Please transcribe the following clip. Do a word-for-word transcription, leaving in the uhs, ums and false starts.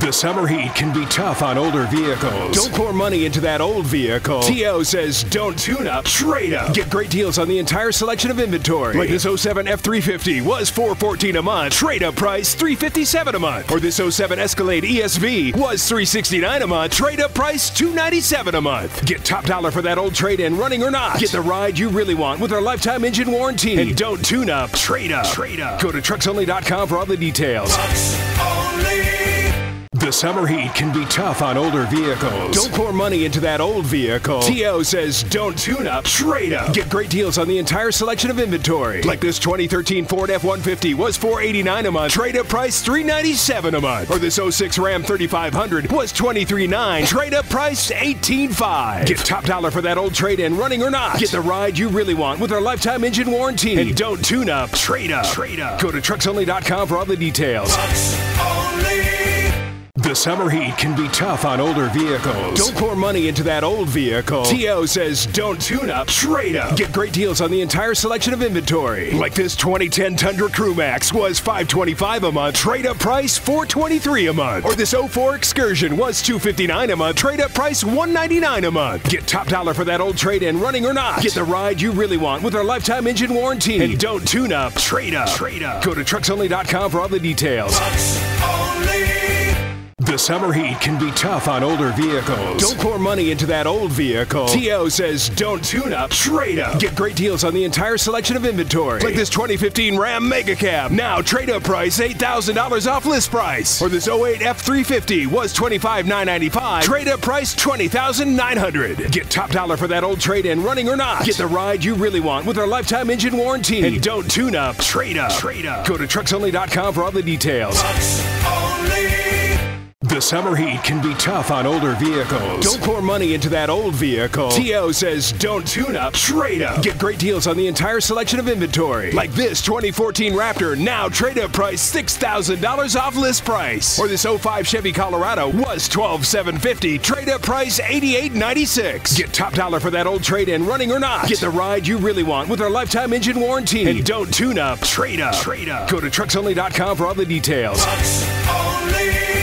The summer heat can be tough on older vehicles. Don't pour money into that old vehicle. T O says don't tune up, trade up. Get great deals on the entire selection of inventory. Like this oh seven F three fifty was four fourteen a month. Trade up price three fifty-seven a month. Or this oh seven Escalade E S V was three sixty-nine a month. Trade up price two ninety-seven a month. Get top dollar for that old trade-in, running or not. Get the ride you really want with our lifetime engine warranty. And don't tune up, trade up. Trade up. Go to Trucks Only dot com for all the details. The summer heat can be tough on older vehicles. Don't pour money into that old vehicle. T O says don't tune up, trade up. Get great deals on the entire selection of inventory. Like this twenty thirteen Ford F one fifty was four eighty-nine a month. Trade up price three ninety-seven a month. Or this oh six Ram thirty-five hundred was twenty-three nine. Trade up price eighteen five. Get top dollar for that old trade-in, running or not. Get the ride you really want with our lifetime engine warranty. And don't tune up, trade up. Trade up. Go to Trucks Only dot com for all the details. The summer heat can be tough on older vehicles. Don't pour money into that old vehicle. T O says don't tune up, trade up. Get great deals on the entire selection of inventory. Like this twenty ten Tundra Crew-Max was five twenty-five a month. Trade up price four twenty-three a month. Or this oh four Excursion was two fifty-nine a month. Trade up price one ninety-nine a month. Get top dollar for that old trade-in, running or not. Get the ride you really want with our lifetime engine warranty. And don't tune up, trade up. Trade up. Go to Trucks Only dot com for all the details. The summer heat can be tough on older vehicles. Don't pour money into that old vehicle. T O says don't tune up, trade up. Get great deals on the entire selection of inventory. Like this twenty fifteen Ram Mega Cab. Now trade up price eight thousand dollars off list price. Or this oh eight F three fifty was twenty-five thousand nine hundred ninety-five dollars. Trade up price twenty thousand nine hundred dollars. Get top dollar for that old trade-in, running or not. Get the ride you really want with our lifetime engine warranty. And don't tune up, trade up. Trade up. Go to Trucks Only dot com for all the details. The summer heat can be tough on older vehicles. Don't pour money into that old vehicle. T O says don't tune up, trade up. Get great deals on the entire selection of inventory. Like this twenty fourteen Raptor, now trade up price six thousand dollars off list price. Or this oh five Chevy Colorado was twelve thousand seven hundred fifty dollars. Trade up price eighty-eight ninety-six. Get top dollar for that old trade-in, running or not. Get the ride you really want with our lifetime engine warranty. And don't tune up, trade up. Trade up. Go to Trucks Only dot com for all the details. Trucks Only.